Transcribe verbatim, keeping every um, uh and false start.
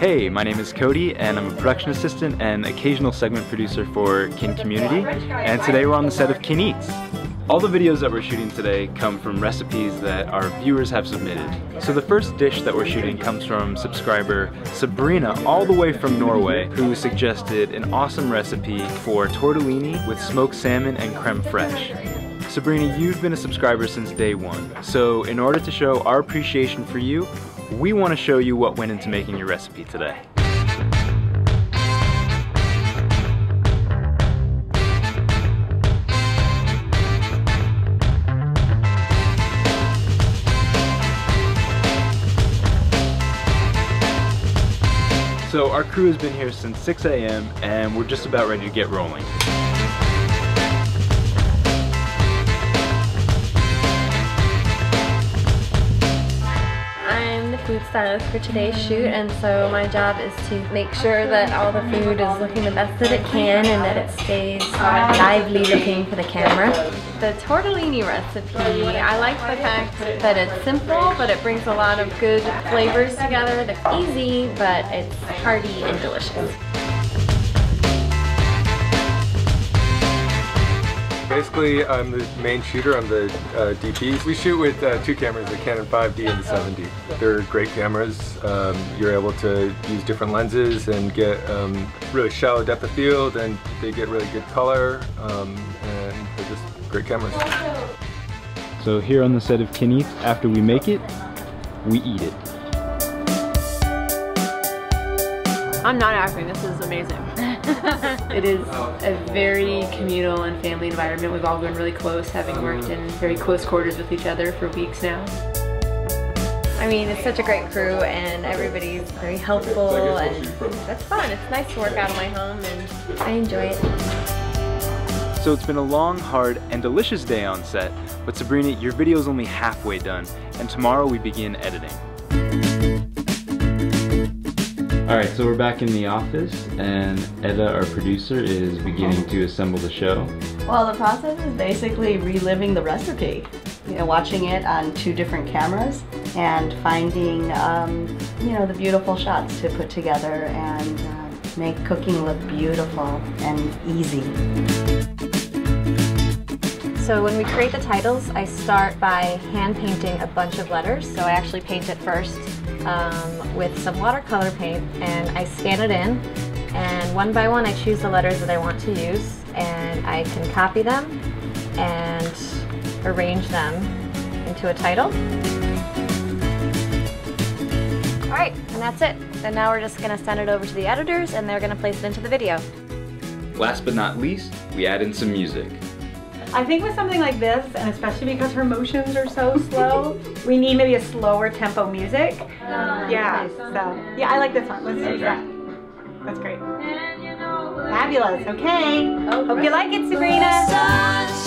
Hey, my name is Cody, and I'm a production assistant and occasional segment producer for Kin Community, and today we're on the set of Kin Eats. All the videos that we're shooting today come from recipes that our viewers have submitted. So the first dish that we're shooting comes from subscriber Sabrina, all the way from Norway, who suggested an awesome recipe for tortellini with smoked salmon and creme fraiche. Sabrina, you've been a subscriber since day one, so in order to show our appreciation for you, we want to show you what went into making your recipe today. So our crew has been here since six A M and we're just about ready to get rolling. Food stylist for today's shoot, and so my job is to make sure that all the food is looking the best that it can and that it stays lively looking for the camera. The tortellini recipe, I like the fact that it's simple, but it brings a lot of good flavors together. They're easy, but it's hearty and delicious. Basically, I'm the main shooter, I'm the uh, D P. We shoot with uh, two cameras, the Canon five D and the seven D. They're great cameras. Um, you're able to use different lenses and get um, really shallow depth of field, and they get really good color, um, and they're just great cameras. So here on the set of Kin Eats, after we make it, we eat it. I'm not acting, this is amazing. It is a very communal and family environment. We've all been really close, having worked in very close quarters with each other for weeks now. I mean, it's such a great crew and everybody's very helpful, and that's fun. It's nice to work out of my home and I enjoy it. So it's been a long, hard, and delicious day on set, but Sabrina, your video is only halfway done, and tomorrow we begin editing. Alright, so we're back in the office, and Edda, our producer, is beginning to assemble the show. Well, the process is basically reliving the recipe. You know, watching it on two different cameras and finding, um, you know, the beautiful shots to put together and uh, make cooking look beautiful and easy. So when we create the titles, I start by hand painting a bunch of letters. So I actually paint it first um, with some watercolor paint, and I scan it in, and one by one I choose the letters that I want to use, and I can copy them and arrange them into a title. All right, and that's it. And now we're just going to send it over to the editors, and they're going to place it into the video. Last but not least, we add in some music. I think with something like this, and especially because her motions are so slow, we need maybe a slower tempo music. Uh, yeah, nice. So yeah, I like this one. Let's do that. That's great. Fabulous. Okay. Hope you like it, Sabrina.